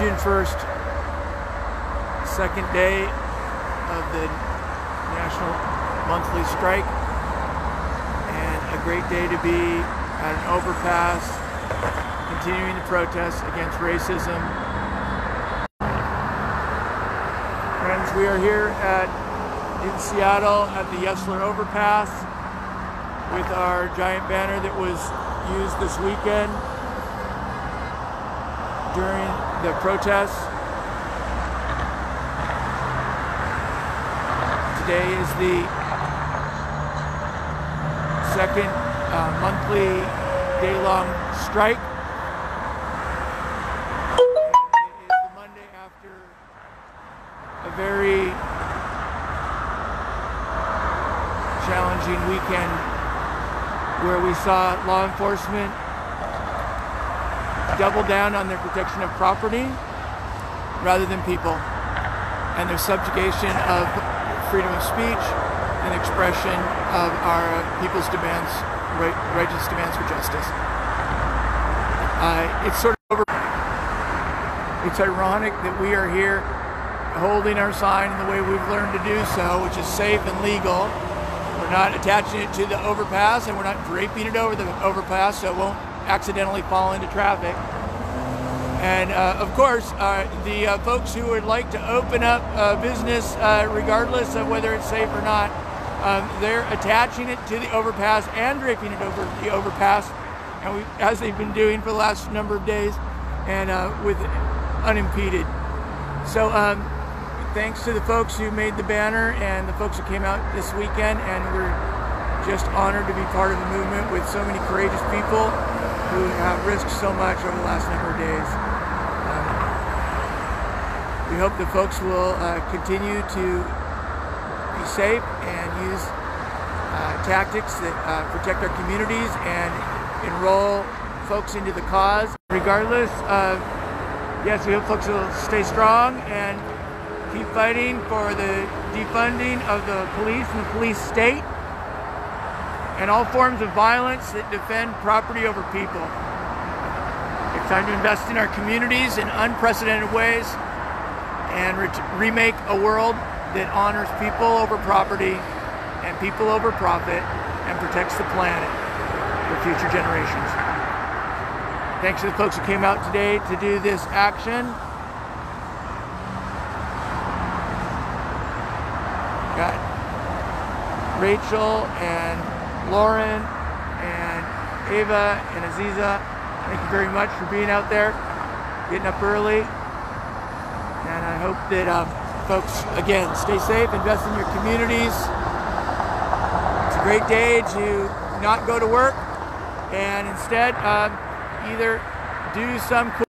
June 1st, second day of the national monthly strike, and a great day to be at an overpass, continuing the protests against racism. Friends, we are here in Seattle at the Yesler overpass with our giant banner that was used this weekend during the protests. Today is the second monthly day-long strike. It is the Monday after a very challenging weekend where we saw law enforcement double down on their protection of property rather than people, and their subjugation of freedom of speech and expression of our people's demands, righteous demands for justice. It's sort of over. It's ironic that we are here holding our sign in the way we've learned to do so, which is safe and legal. We're not attaching it to the overpass, and we're not draping it over the overpass, so it won't accidentally fall into traffic. And of course, the folks who would like to open up business, regardless of whether it's safe or not, they're attaching it to the overpass and draping it over the overpass, and as they've been doing for the last number of days, and with unimpeded. So thanks to the folks who made the banner and the folks who came out this weekend, and we're just honored to be part of the movement with so many courageous people who have risked so much over the last number of days. We hope the folks will continue to be safe and use tactics that protect our communities and enroll folks into the cause. Regardless, yes, we hope folks will stay strong and keep fighting for the defunding of the police and the police state, and all forms of violence that defend property over people. It's time to invest in our communities in unprecedented ways and remake a world that honors people over property and people over profit and protects the planet for future generations. Thanks to the folks who came out today to do this action. Got Rachel and Lauren and Ava and Aziza, thank you very much for being out there, getting up early. And I hope that folks, again, stay safe, invest in your communities. It's a great day to not go to work and instead either do some cool